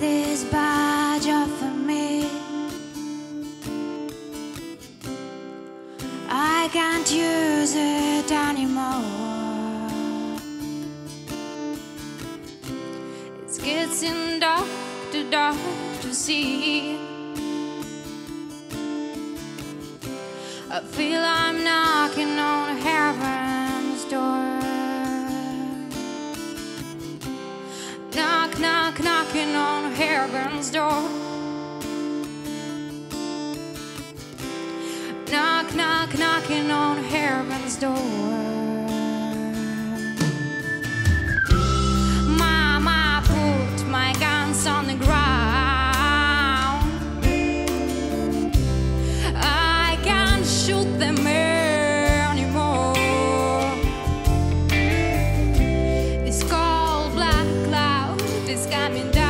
this badge off of me. I can't use it anymore. It's getting dark to see. I feel I'm knocking on heaven's door. Knock, knock, knocking on heaven's door. Knock, knock, knocking on heaven's door. Mama, put my guns on the ground. Shoot them anymore. This cold black cloud is coming down.